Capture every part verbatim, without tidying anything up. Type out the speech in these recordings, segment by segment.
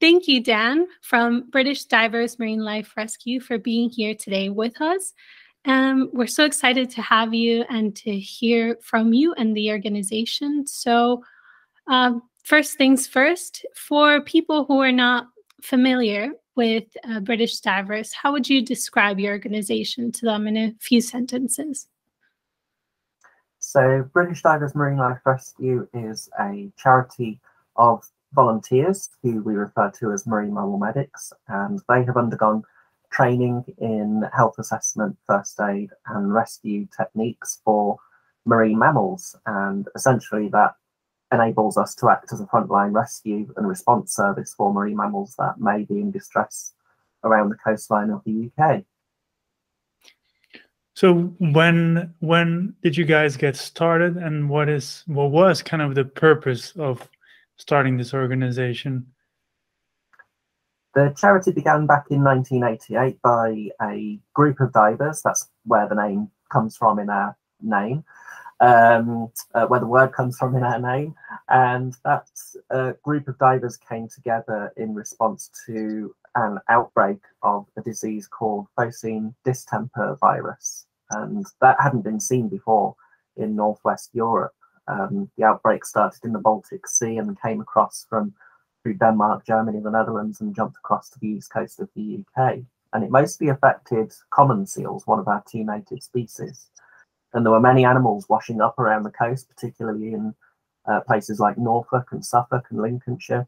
Thank you, Dan, from British Divers Marine Life Rescue, for being here today with us. Um, we're so excited to have you and to hear from you and the organization. So um, first things first, for people who are not familiar with uh, British Divers, how would you describe your organization to them in a few sentences? So British Divers Marine Life Rescue is a charity of volunteers who we refer to as marine mammal medics, and they have undergone training in health assessment, first aid and rescue techniques for marine mammals, and essentially that enables us to act as a frontline rescue and response service for marine mammals that may be in distress around the coastline of the U K. So when when did you guys get started, and what is what was kind of the purpose of starting this organization? The charity began back in nineteen eighty-eight by a group of divers. That's where the name comes from in our name, um, uh, where the word comes from in our name. And that uh, group of divers came together in response to an outbreak of a disease called Phocine Distemper Virus. And that hadn't been seen before in Northwest Europe. Um, the outbreak started in the Baltic Sea and came across from through Denmark, Germany, the Netherlands, and jumped across to the east coast of the U K. And it mostly affected common seals, one of our two native species. And there were many animals washing up around the coast, particularly in uh, places like Norfolk and Suffolk and Lincolnshire,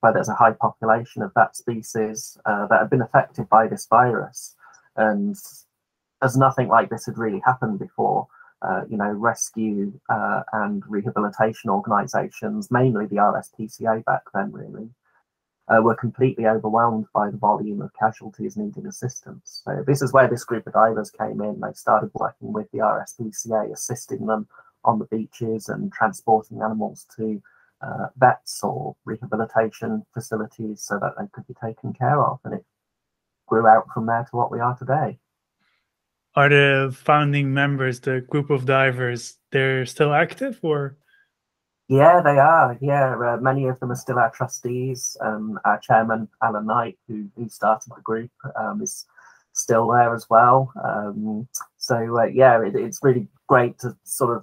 where there's a high population of that species uh, that had been affected by this virus. And as nothing like this had really happened before, Uh, you know, rescue uh, and rehabilitation organisations, mainly the R S P C A back then really, uh, were completely overwhelmed by the volume of casualties needing assistance. So this is where this group of divers came in. They started working with the R S P C A, assisting them on the beaches and transporting animals to uh, vets or rehabilitation facilities so that they could be taken care of. And it grew out from there to what we are today. Are the founding members, the group of divers, they're still active, or? Yeah, they are. Yeah, uh, many of them are still our trustees. Um, our chairman, Alan Knight, who, who started the group, um, is still there as well. Um, so uh, yeah, it, it's really great to sort of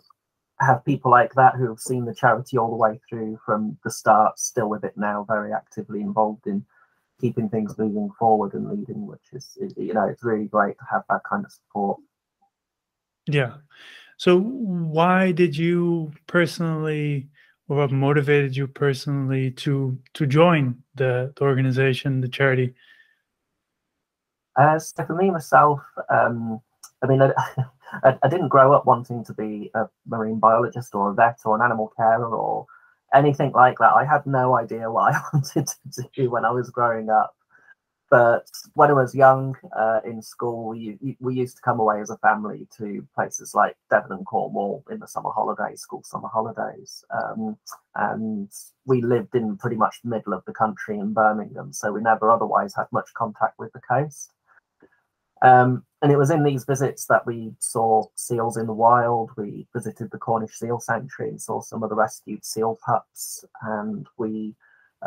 have people like that who have seen the charity all the way through from the start, still with it now, very actively involved in keeping things moving forward and leading, which is, you know, it's really great to have that kind of support. Yeah. So why did you personally, or what motivated you personally to to join the, the organization, the charity? Uh, so for me, myself, um, I mean, I, I, I didn't grow up wanting to be a marine biologist or a vet or an animal carer or anything like that. I had no idea what I wanted to do when I was growing up. But when I was young, uh, in school, you, you, we used to come away as a family to places like Devon and Cornwall in the summer holidays, school summer holidays. Um, and we lived in pretty much the middle of the country in Birmingham, so we never otherwise had much contact with the coast. Um, and it was in these visits that we saw seals in the wild. We visited the Cornish Seal Sanctuary and saw some of the rescued seal pups, and we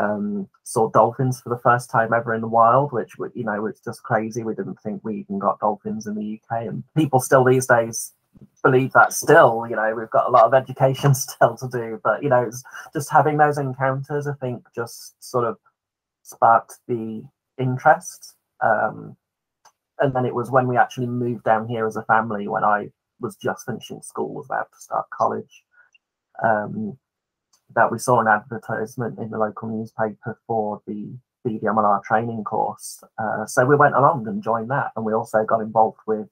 um, saw dolphins for the first time ever in the wild, which, you know, it's just crazy. We didn't think we even got dolphins in the U K, and people still these days believe that still, you know, we've got a lot of education still to do, but, you know, it's just having those encounters, I think, just sort of sparked the interest. Um, And then it was when we actually moved down here as a family, when I was just finishing school, was about to start college, um, that we saw an advertisement in the local newspaper for the B D M L R training course. Uh, so we went along and joined that. And we also got involved with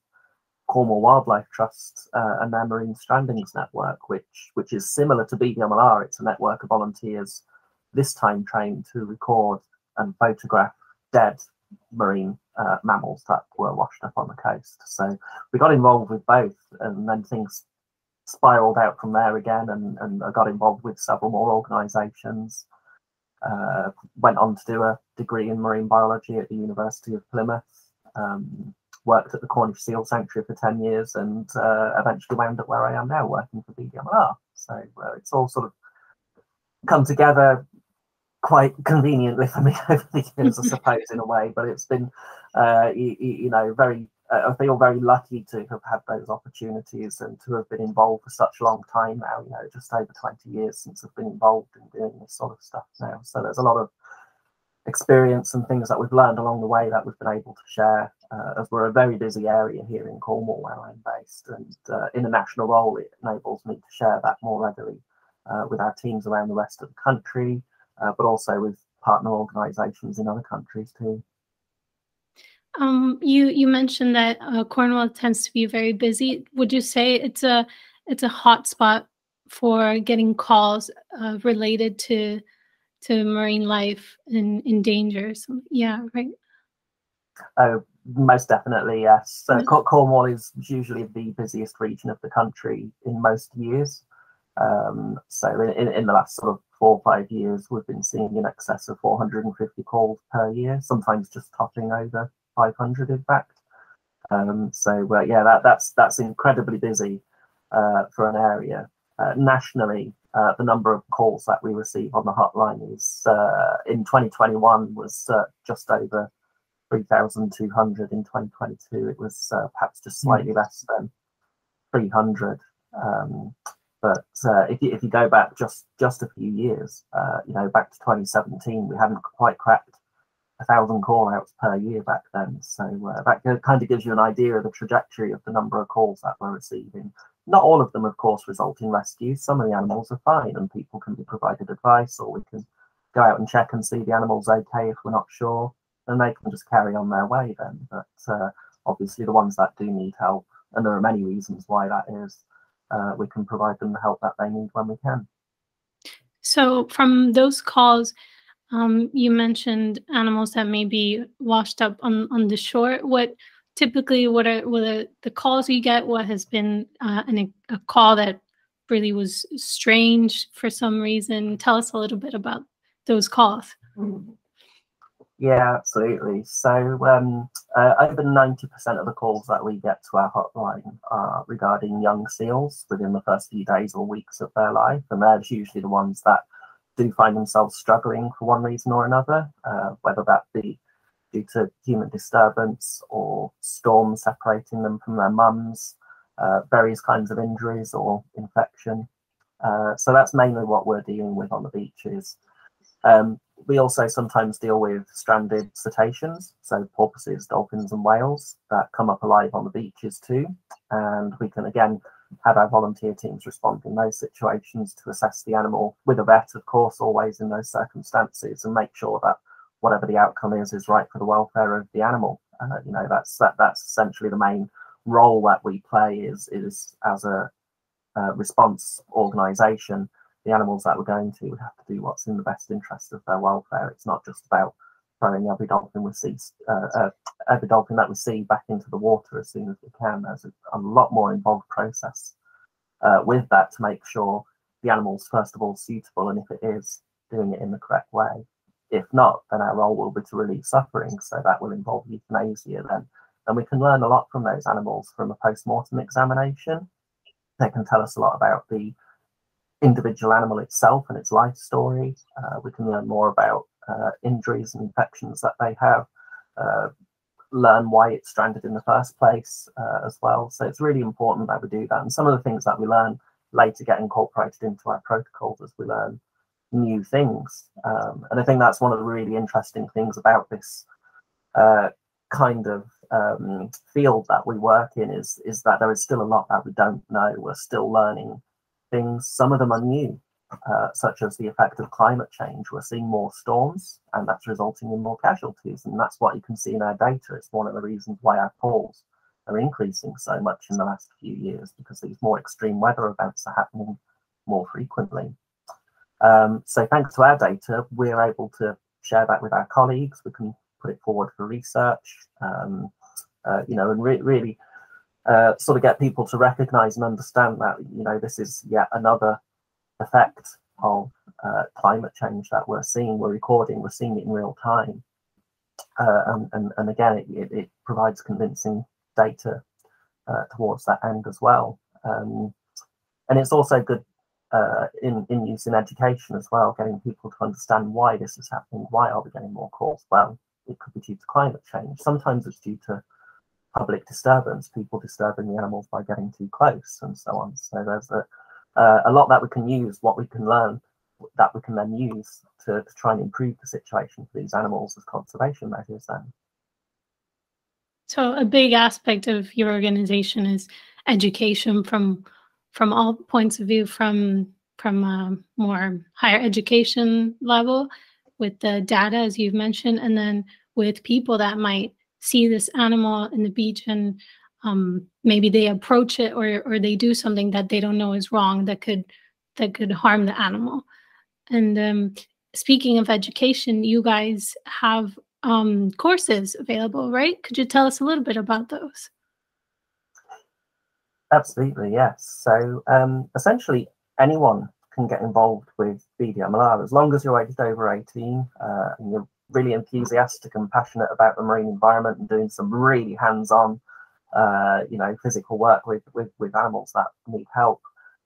Cornwall Wildlife Trust uh, and their Marine Strandings Network, which, which is similar to B D M L R. It's a network of volunteers, this time trained to record and photograph dead marine uh, mammals that were washed up on the coast. So we got involved with both, and then things spiraled out from there again, and, and I got involved with several more organisations, uh, went on to do a degree in marine biology at the University of Plymouth, um, worked at the Cornish Seal Sanctuary for ten years, and uh, eventually wound up where I am now, working for B D M L R. So uh, it's all sort of come together quite conveniently for me over the years, I suppose, in a way. But it's been, uh, you, you know, very, uh, I feel very lucky to have had those opportunities and to have been involved for such a long time now, you know, just over twenty years since I've been involved in doing this sort of stuff now. So there's a lot of experience and things that we've learned along the way that we've been able to share, uh, as we're a very busy area here in Cornwall where I'm based, and uh, in a national role it enables me to share that more readily uh, with our teams around the rest of the country, uh, but also with partner organisations in other countries too. Um, you you mentioned that uh, Cornwall tends to be very busy. Would you say it's a it's a hot spot for getting calls uh, related to to marine life and in danger? So, yeah, right? Oh, most definitely, yes. So Cor Cornwall is usually the busiest region of the country in most years. Um, so in, in the last sort of four or five years, we've been seeing in excess of four hundred and fifty calls per year, sometimes just topping over five hundred, in fact. Um, so, uh, yeah, that, that's, that's incredibly busy uh, for an area. Uh, nationally, Uh, the number of calls that we receive on the hotline is, uh, in twenty twenty-one was uh, just over three thousand two hundred. In twenty twenty-two, it was uh, perhaps just slightly less than three hundred. Um, but uh, if you, if you go back just just a few years, uh, you know, back to twenty seventeen, we hadn't quite cracked a thousand call outs per year back then. So uh, that kind of gives you an idea of the trajectory of the number of calls that we're receiving. Not all of them, of course, result in rescues. Some of the animals are fine and people can be provided advice, or we can go out and check and see the animal's okay if we're not sure, and they can just carry on their way then. But uh, obviously the ones that do need help, and there are many reasons why that is, uh, we can provide them the help that they need when we can. So from those calls, um, you mentioned animals that may be washed up on, on the shore. What Typically, what are, what are the calls you get? What has been uh, an, a call that really was strange for some reason? Tell us a little bit about those calls. Yeah, absolutely. So um, uh, over ninety percent of the calls that we get to our hotline are regarding young seals within the first few days or weeks of their life. And they're usually the ones that do find themselves struggling for one reason or another, uh, whether that be due to human disturbance or storms separating them from their mums, uh, various kinds of injuries or infection. Uh, so that's mainly what we're dealing with on the beaches. Um, we also sometimes deal with stranded cetaceans, so porpoises, dolphins and whales that come up alive on the beaches too. And we can again have our volunteer teams respond in those situations to assess the animal with a vet, of course, always in those circumstances, and make sure that whatever the outcome is, is right for the welfare of the animal. Uh, you know, that's that, that's essentially the main role that we play is, is as a uh, response organisation. The animals that we're going to, we have to do what's in the best interest of their welfare. It's not just about throwing every dolphin we see, uh, uh, every dolphin that we see back into the water as soon as we can. There's a, a lot more involved process uh, with that to make sure the animal's first of all suitable, and if it is, doing it in the correct way. If not, then our role will be to relieve suffering, so that will involve euthanasia then. And we can learn a lot from those animals from a post-mortem examination. They can tell us a lot about the individual animal itself and its life story. Uh, we can learn more about uh, injuries and infections that they have, uh, learn why it's stranded in the first place uh, as well. So it's really important that we do that. And some of the things that we learn later get incorporated into our protocols as we learn new things, um, and I think that's one of the really interesting things about this uh, kind of um, field that we work in is is that there is still a lot that we don't know. We're still learning things. Some of them are new, uh, such as the effect of climate change. We're seeing more storms, and that's resulting in more casualties, and that's what you can see in our data. It's one of the reasons why our calls are increasing so much in the last few years, because these more extreme weather events are happening more frequently. Um, so thanks to our data, we're able to share that with our colleagues. We can put it forward for research, um, uh, you know, and re really uh, sort of get people to recognise and understand that, you know, this is yet another effect of uh, climate change that we're seeing. We're recording, we're seeing it in real time. Uh, and, and, and again, it, it, it provides convincing data uh, towards that end as well. Um, and it's also good uh, in, in use in education as well, getting people to understand why this is happening. Why are we getting more calls? Well, it could be due to climate change. Sometimes it's due to public disturbance, people disturbing the animals by getting too close and so on. So there's a, uh, a lot that we can use, what we can learn, that we can then use to, to try and improve the situation for these animals as conservation measures then. So a big aspect of your organization is education from from all points of view, from from a more higher education level with the data, as you've mentioned, and then with people that might see this animal in the beach and um, maybe they approach it or or they do something that they don't know is wrong that could that could harm the animal. And um, speaking of education, you guys have um courses available, right? Could you tell us a little bit about those? Absolutely, yes. So um essentially anyone can get involved with B D M L R as long as you're aged over eighteen uh, and you're really enthusiastic and passionate about the marine environment and doing some really hands-on uh you know physical work with with, with animals that need help.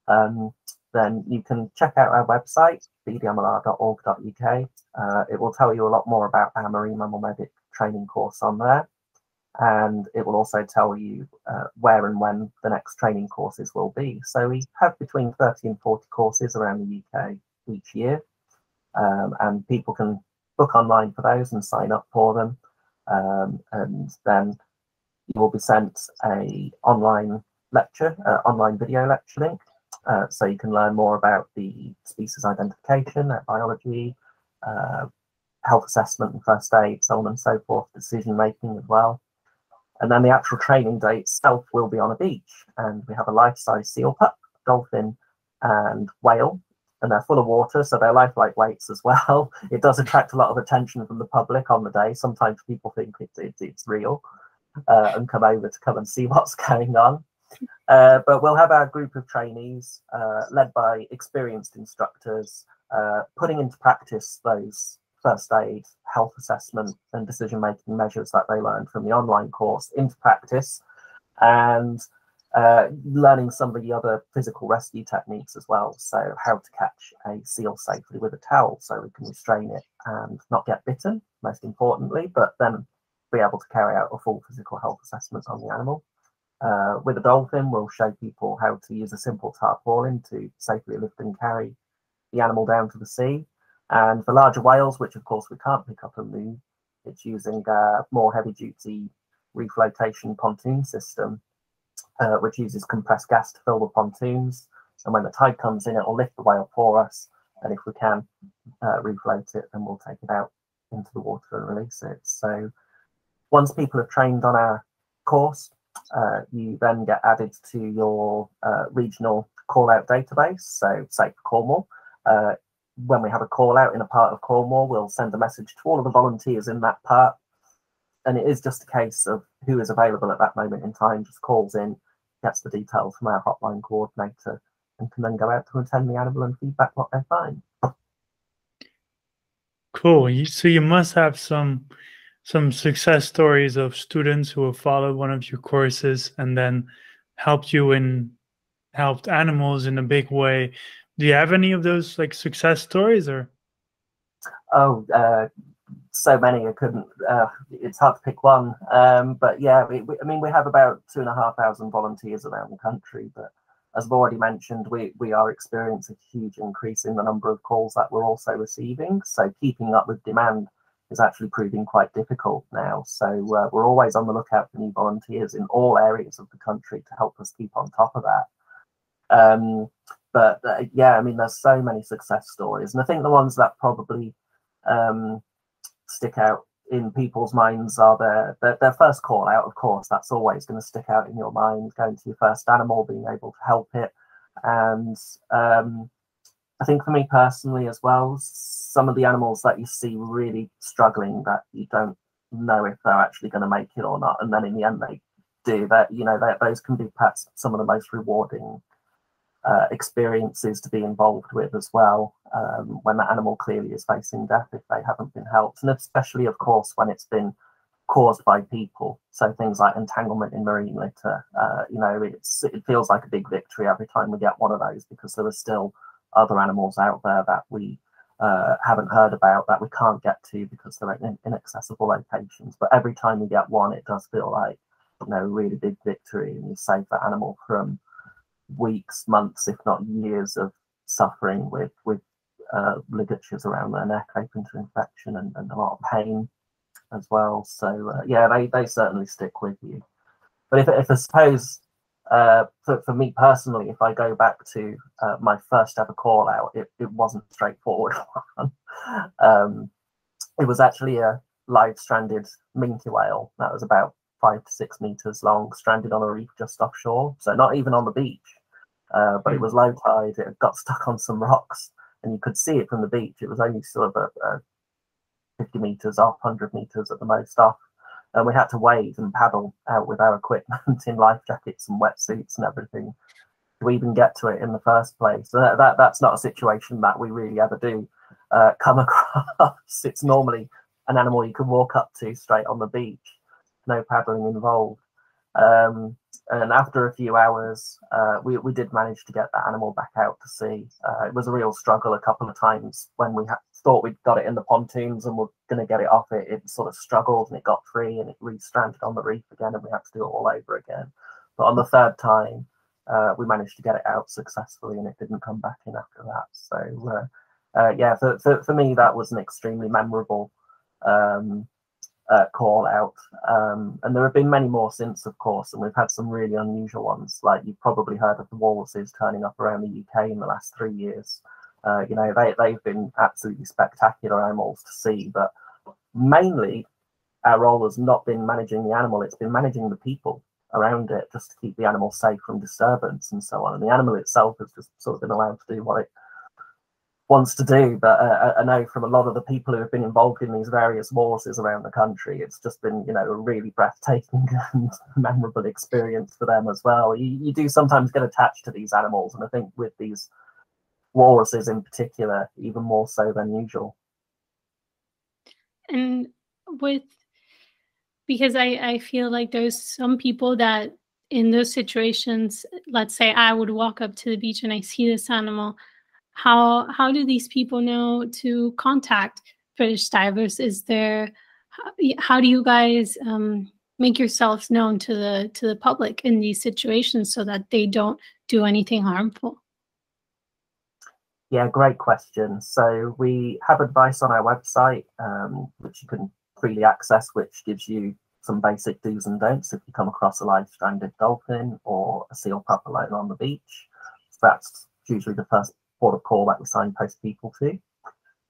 Um then you can check out our website, b d m l r dot org dot u k. Uh, it will tell you a lot more about our marine mammal medic training course on there. And it will also tell you uh, where and when the next training courses will be. So we have between thirty and forty courses around the U K each year. Um, and people can book online for those and sign up for them. Um, and then you will be sent a online lecture, uh, online video lecture link. Uh, so you can learn more about the species identification, their biology, uh, health assessment and first aid, so on and so forth, decision making as well. And then the actual training day itself will be on a beach, and we have a life-size seal pup, dolphin and whale, and they're full of water, so they're lifelike weights as well. It does attract a lot of attention from the public on the day. Sometimes people think it, it, it's real uh, and come over to come and see what's going on. Uh, but we'll have our group of trainees uh, led by experienced instructors uh, putting into practice those first aid, health assessment and decision-making measures that they learned from the online course into practice, and uh, learning some of the other physical rescue techniques as well. So how to catch a seal safely with a towel so we can restrain it and not get bitten, most importantly, but then be able to carry out a full physical health assessment on the animal. Uh, with a dolphin, we'll show people how to use a simple tarpaulin to safely lift and carry the animal down to the sea. And for larger whales, which of course we can't pick up and move, it's using a more heavy-duty reflotation pontoon system, uh, which uses compressed gas to fill the pontoons. And when the tide comes in, it'll lift the whale for us. And if we can uh, refloat it, then we'll take it out into the water and release it. So once people have trained on our course, Uh, you then get added to your uh, regional call-out database. So say for Cornwall, uh, when we have a call-out in a part of Cornwall, we'll send a message to all of the volunteers in that part. And it is just a case of who is available at that moment in time, just calls in, gets the details from our hotline coordinator, and can then go out to attend the animal and feedback what they find. Cool. You, so you must have some... some success stories of students who have followed one of your courses and then helped you in helped animals in a big way. Do you have any of those like success stories or? Oh, uh, so many. I couldn't, uh, it's hard to pick one. Um, but yeah, we, we, I mean, we have about two and a half thousand volunteers around the country, but as I've already mentioned, we, we are experiencing a huge increase in the number of calls that we're also receiving. So keeping up with demand is actually proving quite difficult now. So uh, we're always on the lookout for new volunteers in all areas of the country to help us keep on top of that. Um, but uh, yeah, I mean, there's so many success stories. And I think the ones that probably um, stick out in people's minds are their, their, their first call out, of course. That's always going to stick out in your mind, going to your first animal, being able to help it. And um, I think for me personally as well, some of the animals that you see really struggling that you don't know if they're actually going to make it or not, and then in the end they do. That you know that those can be perhaps some of the most rewarding uh, experiences to be involved with as well, um, when that animal clearly is facing death if they haven't been helped, and especially of course when it's been caused by people. So things like entanglement in marine litter, uh, you know, it's, it feels like a big victory every time we get one of those, because there are still other animals out there that we uh, haven't heard about, that we can't get to because they're in inaccessible locations. But every time we get one, it does feel like, you know, a really big victory, and you save that animal from weeks, months, if not years of suffering with with uh, ligatures around their neck, open to infection and, and a lot of pain as well. So uh, yeah, they, they certainly stick with you. But if, if I suppose, uh, for, for me personally, if I go back to uh, my first ever call out, it, it wasn't a straightforward one. um, it was actually a live stranded minke whale that was about five to six meters long, stranded on a reef just offshore. So not even on the beach, uh, but it was low tide, it got stuck on some rocks, and you could see it from the beach. It was only sort of a, a fifty meters off, one hundred meters at the most off. And we had to wade and paddle out with our equipment in life jackets and wetsuits and everything to even get to it in the first place. So that, that that's not a situation that we really ever do uh, come across. It's normally an animal you can walk up to straight on the beach, no paddling involved. Um, and after a few hours, uh, we, we did manage to get that animal back out to sea. Uh, it was a real struggle a couple of times when we had thought we'd got it in the pontoons and we're going to get it off it. It sort of struggled and it got free and it re-stranded on the reef again, and we had to do it all over again. But on the third time, uh, we managed to get it out successfully, and it didn't come back in after that. So uh, uh, yeah, for, for, for me, that was an extremely memorable um, uh, call out. Um, and there have been many more since, of course, and we've had some really unusual ones. Like, you've probably heard of the walruses turning up around the U K in the last three years. Uh, you know, they, they've been absolutely spectacular animals to see, but mainly our role has not been managing the animal, it's been managing the people around it, just to keep the animal safe from disturbance and so on. And the animal itself has just sort of been allowed to do what it wants to do. But uh, I know from a lot of the people who have been involved in these various walruses around the country, it's just been, you know, a really breathtaking and memorable experience for them as well. You, you do sometimes get attached to these animals, and I think with these walruses in particular, even more so than usual. And with, because I, I feel like there's some people that in those situations, let's say I would walk up to the beach and I see this animal, how how do these people know to contact British Divers? Is there, how, how do you guys um, make yourselves known to the to the public in these situations so that they don't do anything harmful? Yeah, great question. So we have advice on our website, um, which you can freely access, which gives you some basic do's and don'ts if you come across a live stranded dolphin or a seal pup alone on the beach. So that's usually the first port of call that we signpost people to.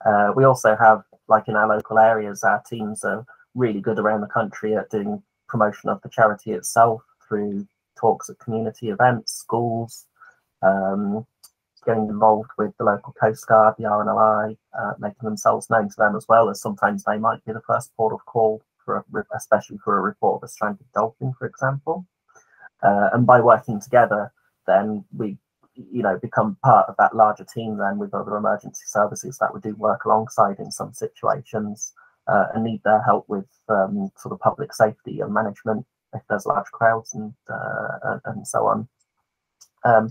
Uh, we also have, like in our local areas, our teams are really good around the country at doing promotion of the charity itself through talks at community events, schools, um, getting involved with the local Coast Guard, the R N L I, uh, making themselves known to them, as well as sometimes they might be the first port of call, for a, especially for a report of a stranded dolphin, for example. Uh, and by working together, then we, you know, become part of that larger team then with other emergency services that we do work alongside in some situations, uh, and need their help with um, sort of public safety and management if there's large crowds and, uh, and so on. Um,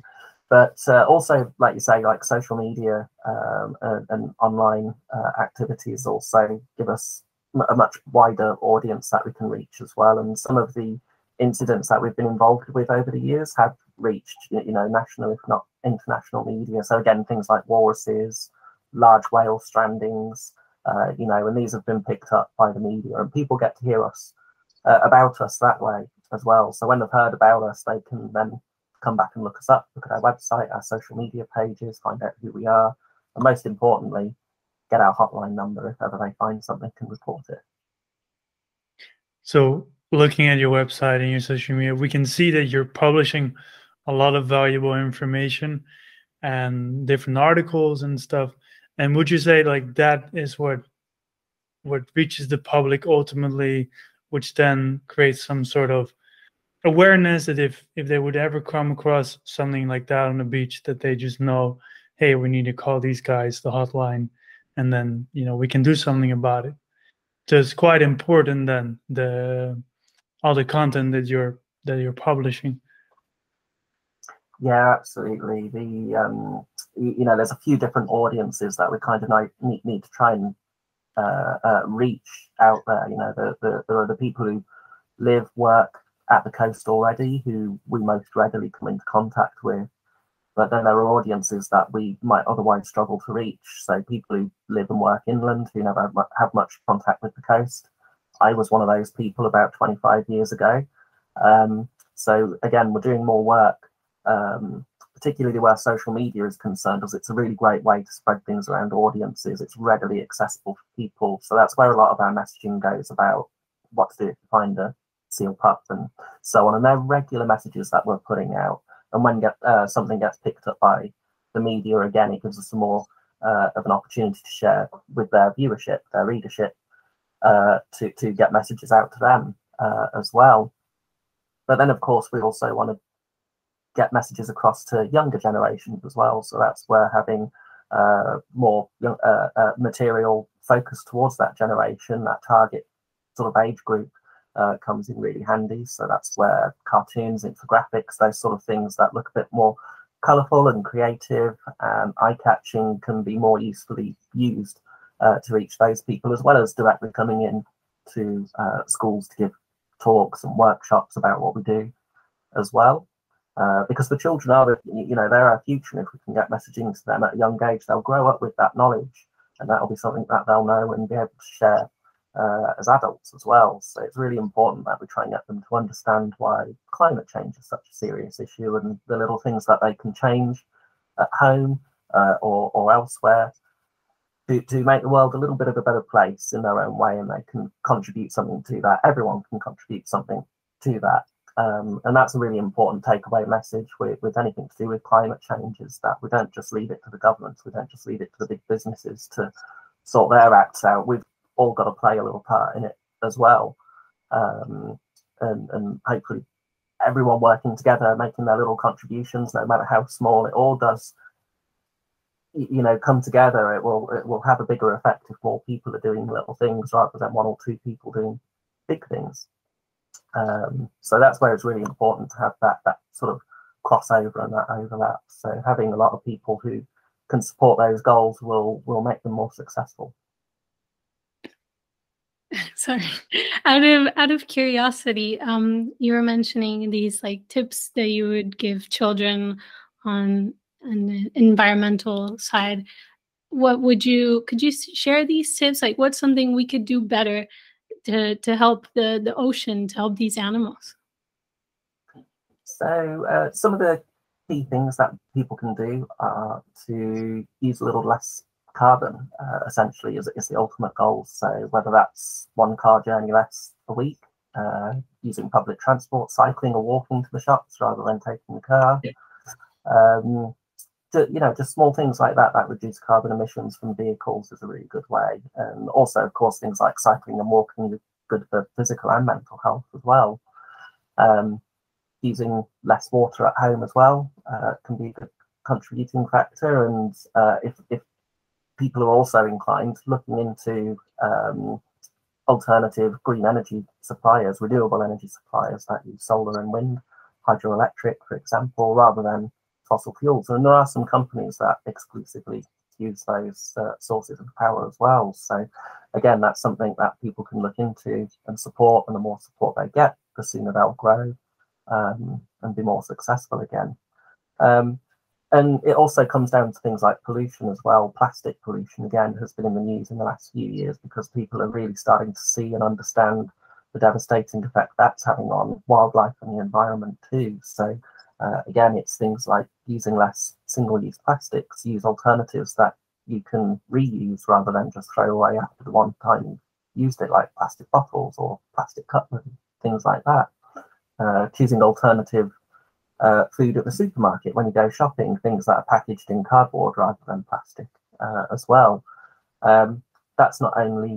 But uh, also, like you say, like social media um, and, and online uh, activities also give us a much wider audience that we can reach as well. And some of the incidents that we've been involved with over the years have reached, you know, national, if not international media. So again, things like walruses, large whale strandings, uh, you know, and these have been picked up by the media, and people get to hear us uh, about us that way as well. So when they've heard about us, they can then come back and look us up, look at our website, our social media pages, find out who we are, and most importantly, get our hotline number if ever they find something and report it. So looking at your website and your social media, we can see that you're publishing a lot of valuable information and different articles and stuff. And would you say like that is what what reaches the public ultimately, which then creates some sort of awareness that if if they would ever come across something like that on the beach, that they just know, hey, we need to call these guys, the hotline, and then, you know, we can do something about it? So it's quite important then, the all the content that you're that you're publishing. Yeah, absolutely. The um you know, there's a few different audiences that we kind of need, need to try and uh, uh, reach out there. You know, the, the, there are the people who live, work at the coast already, who we most readily come into contact with. But then there are audiences that we might otherwise struggle to reach. So people who live and work inland, who never have much contact with the coast. I was one of those people about twenty-five years ago. Um, so again, we're doing more work, um, particularly where social media is concerned, as it's a really great way to spread things around audiences. It's readily accessible for people. So that's where a lot of our messaging goes about what to do if you find a seal pup and so on. And they're regular messages that we're putting out. And when get, uh, something gets picked up by the media, again, it gives us some more uh, of an opportunity to share with their viewership, their readership, uh, to, to get messages out to them uh, as well. But then, of course, we also want to get messages across to younger generations as well. So that's where having uh, more young, uh, uh, material focused towards that generation, that target sort of age group, Uh, comes in really handy. So that's where cartoons, infographics, those sort of things that look a bit more colourful and creative and eye-catching can be more usefully used uh, to reach those people, as well as directly coming in to uh, schools to give talks and workshops about what we do as well. Uh, because the children are, you know, they're our future, and if we can get messaging to them at a young age, they'll grow up with that knowledge, and that'll be something that they'll know and be able to share Uh, as adults as well. So it's really important that we try and get them to understand why climate change is such a serious issue, and the little things that they can change at home uh, or, or elsewhere to, to make the world a little bit of a better place in their own way, and they can contribute something to that. Everyone can contribute something to that. Um, and that's a really important takeaway message with, with anything to do with climate change, is that we don't just leave it to the governments, we don't just leave it to the big businesses to sort their acts out. We've all got to play a little part in it as well, um, and, and hopefully everyone working together, making their little contributions, no matter how small, it all does, you know, come together. It will it will have a bigger effect if more people are doing little things rather than one or two people doing big things. Um, so that's where it's really important to have that that sort of crossover and that overlap. So having a lot of people who can support those goals will will make them more successful. Sorry, out of out of curiosity, um, you were mentioning these like tips that you would give children on an environmental side. What would you could you share these tips? Like, what's something we could do better to to help the the ocean, to help these animals? So uh, some of the key things that people can do are to use a little less carbon, uh, essentially, is, is the ultimate goal. So whether that's one car journey less a week, uh, using public transport, cycling or walking to the shops rather than taking the car, yeah. um, to, you know, just small things like that that reduce carbon emissions from vehicles is a really good way. And also, of course, things like cycling and walking are good for physical and mental health as well. Um, using less water at home as well uh, can be a good contributing factor. And uh, if, if people are also inclined looking into um, alternative green energy suppliers, renewable energy suppliers that use solar and wind, hydroelectric, for example, rather than fossil fuels. And there are some companies that exclusively use those uh, sources of power as well. So again, that's something that people can look into and support, and the more support they get, the sooner they'll grow um, and be more successful again. Um, And it also comes down to things like pollution as well. Plastic pollution, again, has been in the news in the last few years because people are really starting to see and understand the devastating effect that's having on wildlife and the environment too. So uh, again, it's things like using less single-use plastics, use alternatives that you can reuse rather than just throw away after the one time you've used it, like plastic bottles or plastic cutlery, things like that. Uh, choosing alternative Uh, food at the supermarket when you go shopping, things that are packaged in cardboard rather than plastic uh, as well. Um, that's not only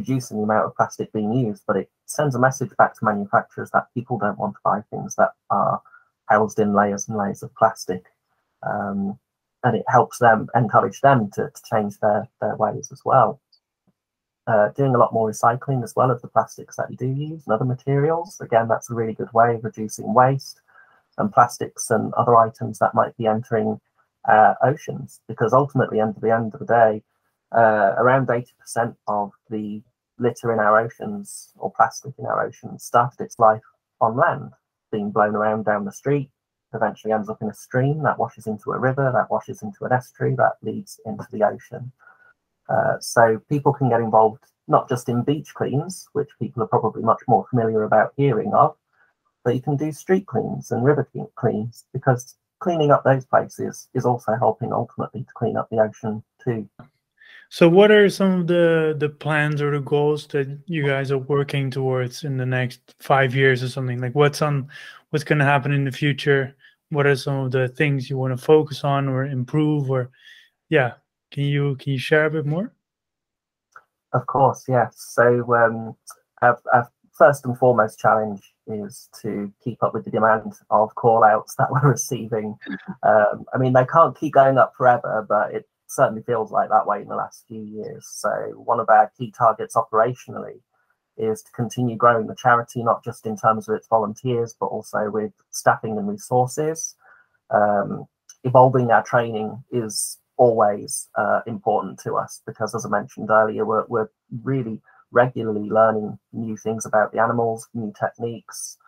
reducing the amount of plastic being used, but it sends a message back to manufacturers that people don't want to buy things that are housed in layers and layers of plastic. Um, and it helps them, encourage them to, to change their, their ways as well. Uh, doing a lot more recycling as well of the plastics that you do use and other materials. Again, that's a really good way of reducing waste. And plastics and other items that might be entering uh, oceans, because ultimately, under the end of the day, uh, around eighty percent of the litter in our oceans, or plastic in our oceans, started its life on land, being blown around down the street, eventually ends up in a stream, that washes into a river, that washes into an estuary, that leads into the ocean. Uh, so people can get involved not just in beach cleans, which people are probably much more familiar about hearing of, but you can do street cleans and river cleans, because cleaning up those places is also helping ultimately to clean up the ocean too. So what are some of the, the plans or the goals that you guys are working towards in the next five years or something? Like what's on, what's going to happen in the future? What are some of the things you want to focus on or improve? Or yeah, can you can you share a bit more? Of course, yes. So um, our, our first and foremost challenge is to keep up with the demand of call-outs that we're receiving. Um, I mean, they can't keep going up forever, but it certainly feels like that way in the last few years. So one of our key targets operationally is to continue growing the charity, not just in terms of its volunteers, but also with staffing and resources. Um, evolving our training is always uh, important to us, because as I mentioned earlier, we're, we're really regularly learning new things about the animals, new techniques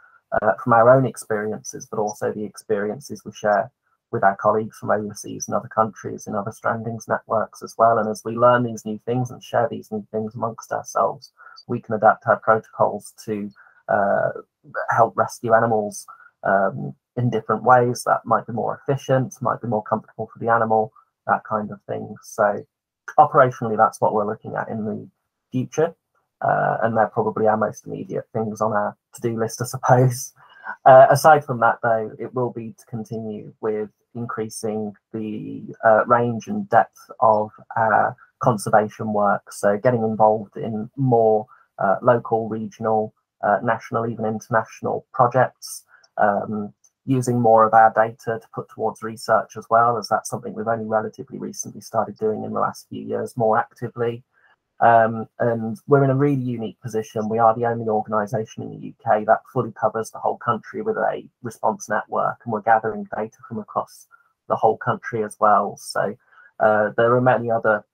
uh, from our own experiences, but also the experiences we share with our colleagues from overseas and other countries in other strandings networks as well. And as we learn these new things and share these new things amongst ourselves, we can adapt our protocols to uh, help rescue animals um, in different ways that might be more efficient, might be more comfortable for the animal, that kind of thing. So operationally, that's what we're looking at in the future. Uh, and they're probably our most immediate things on our to-do list, I suppose. Uh, aside from that, though, it will be to continue with increasing the uh, range and depth of our conservation work. So getting involved in more uh, local, regional, uh, national, even international projects, um, using more of our data to put towards research as well, as that's something we've only relatively recently started doing in the last few years more actively. Um, and we're in a really unique position. We are the only organisation in the U K that fully covers the whole country with a response network, and we're gathering data from across the whole country as well. So uh, there are many other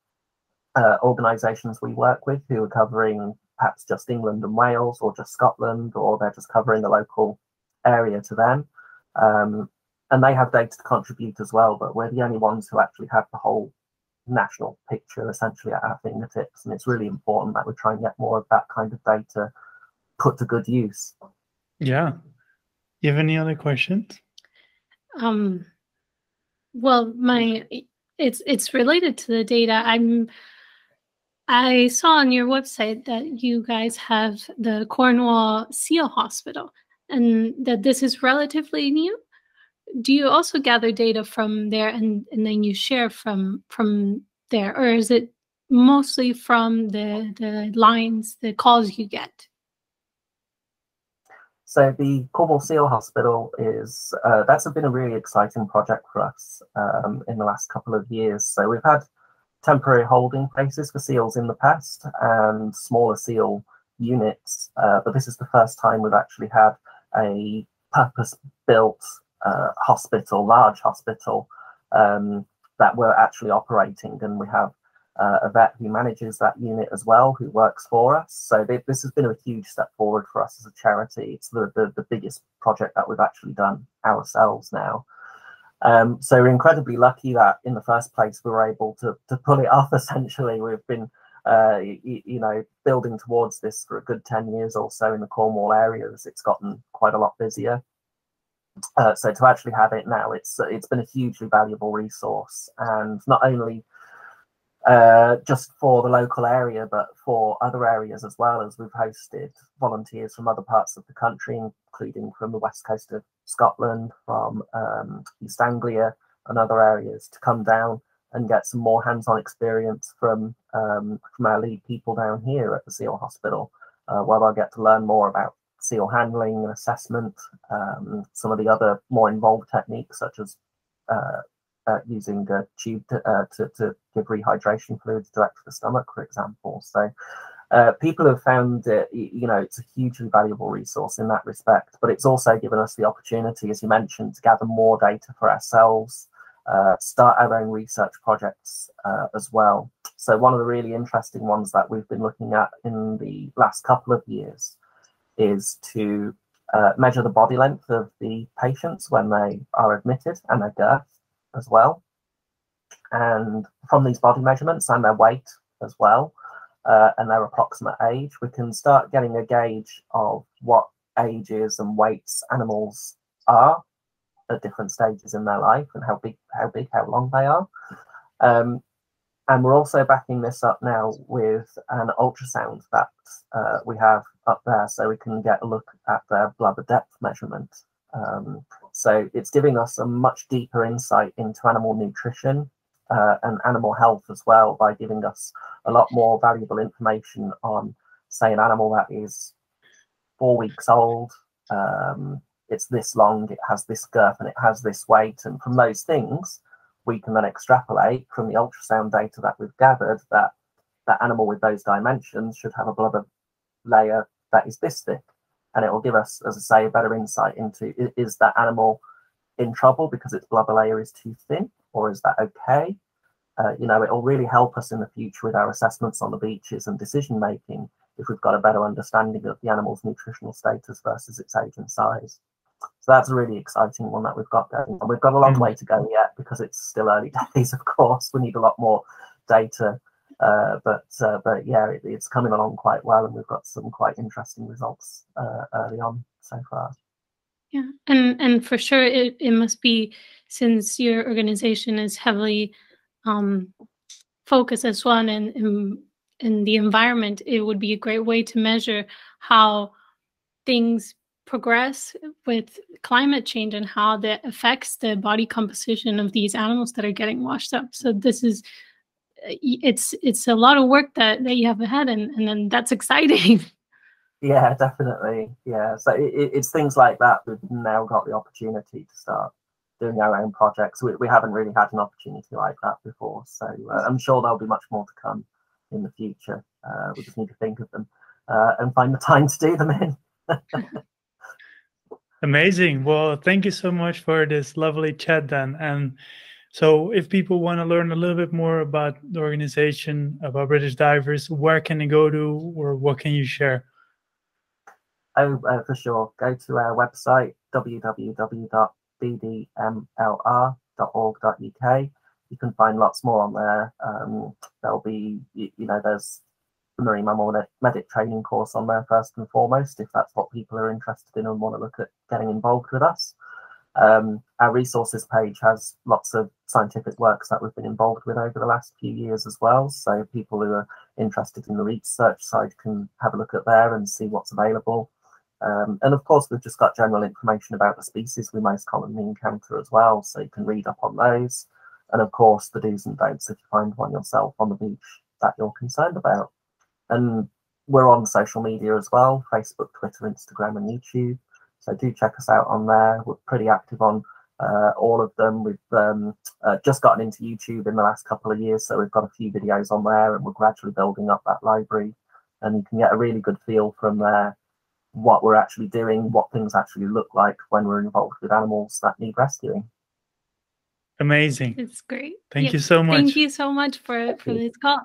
uh, organisations we work with who are covering perhaps just England and Wales, or just Scotland, or they're just covering the local area to them. Um, and they have data to contribute as well, but we're the only ones who actually have the whole national picture essentially at our fingertips, and it's really important that we try and get more of that kind of data put to good use. Yeah. You have any other questions? Um well, my it's it's related to the data. I'm I saw on your website that you guys have the Cornwall Seal Hospital, and that this is relatively new. Do you also gather data from there, and, and then you share from from there, or is it mostly from the the lines, the calls you get? So the Cornwall Seal Hospital is uh, that's been a really exciting project for us um, in the last couple of years. So we've had temporary holding places for seals in the past and smaller seal units, uh, but this is the first time we've actually had a purpose-built Uh, hospital, large hospital, um, that we're actually operating, and we have uh, a vet who manages that unit as well, who works for us. So they, this has been a huge step forward for us as a charity. It's the, the, the biggest project that we've actually done ourselves now. Um, so we're incredibly lucky that in the first place we were able to, to pull it off essentially. We've been uh, you, you know, building towards this for a good ten years or so in the Cornwall area, as it's gotten quite a lot busier. Uh, so to actually have it now, it's it's been a hugely valuable resource, and not only uh, just for the local area, but for other areas as well. As we've hosted volunteers from other parts of the country, including from the west coast of Scotland, from um, East Anglia and other areas, to come down and get some more hands-on experience from um, from our lead people down here at the Seal Hospital, uh, where they'll get to learn more about seal handling and assessment, um, some of the other more involved techniques, such as uh, uh, using a tube to, uh, to, to give rehydration fluids direct to the stomach, for example. So uh, people have found it, you know, it's a hugely valuable resource in that respect, but it's also given us the opportunity, as you mentioned, to gather more data for ourselves, uh, start our own research projects uh, as well. So one of the really interesting ones that we've been looking at in the last couple of years is to uh, measure the body length of the patients when they are admitted, and their girth as well. And from these body measurements and their weight as well, uh, and their approximate age, we can start getting a gauge of what ages and weights animals are at different stages in their life, and how big, how big, how long they are. Um, and we're also backing this up now with an ultrasound that uh, we have up there, so we can get a look at their blubber depth measurement. Um, so it's giving us a much deeper insight into animal nutrition uh, and animal health as well, by giving us a lot more valuable information on, say, an animal that is four weeks old, um, it's this long, it has this girth, and it has this weight. And from those things, we can then extrapolate from the ultrasound data that we've gathered that that animal with those dimensions should have a blubber layer that is this thick. And it will give us, as I say, a better insight into, is that animal in trouble because its blubber layer is too thin, or is that okay? Uh, you know, it will really help us in the future with our assessments on the beaches and decision making, if we've got a better understanding of the animal's nutritional status versus its age and size. So that's a really exciting one that we've got going on. We've got a long way to go yet, because it's still early days, of course. We need a lot more data, uh, but uh, but yeah, it, it's coming along quite well, and we've got some quite interesting results uh, early on so far. Yeah, and, and for sure it, it must be, since your organization is heavily um, focused as one and, and in the environment, it would be a great way to measure how things progress with climate change and how that affects the body composition of these animals that are getting washed up. So this is, it's it's a lot of work that, that you have ahead, and, and then that's exciting. Yeah, definitely. Yeah, so it, it's things like that. We've now got the opportunity to start doing our own projects. We, we haven't really had an opportunity like that before, so uh, I'm sure there'll be much more to come in the future. Uh, we just need to think of them uh, and find the time to do them in. Amazing. Well, thank you so much for this lovely chat, Dan. And so if people want to learn a little bit more about the organization, about British Divers, where can they go to, or what can you share? Oh, uh, for sure. Go to our website, w w w dot b d m l r dot org dot u k. You can find lots more on there. Um, there'll be, you, you know, there's the Marine Mammal Medic training course on there first and foremost, if that's what people are interested in and want to look at getting involved with us. Um, our resources page has lots of scientific works that we've been involved with over the last few years as well. So people who are interested in the research side can have a look at there and see what's available. Um, and of course, we've just got general information about the species we most commonly encounter as well, so you can read up on those. And of course, the do's and don'ts if you find one yourself on the beach that you're concerned about. And we're on social media as well, Facebook, Twitter, Instagram, and YouTube. So do check us out on there. We're pretty active on uh, all of them. We've um, uh, just gotten into YouTube in the last couple of years, so we've got a few videos on there, and we're gradually building up that library. And you can get a really good feel from there what we're actually doing, what things actually look like when we're involved with animals that need rescuing. Amazing. It's great. Thank yeah. you so much. Thank you so much for, for this call.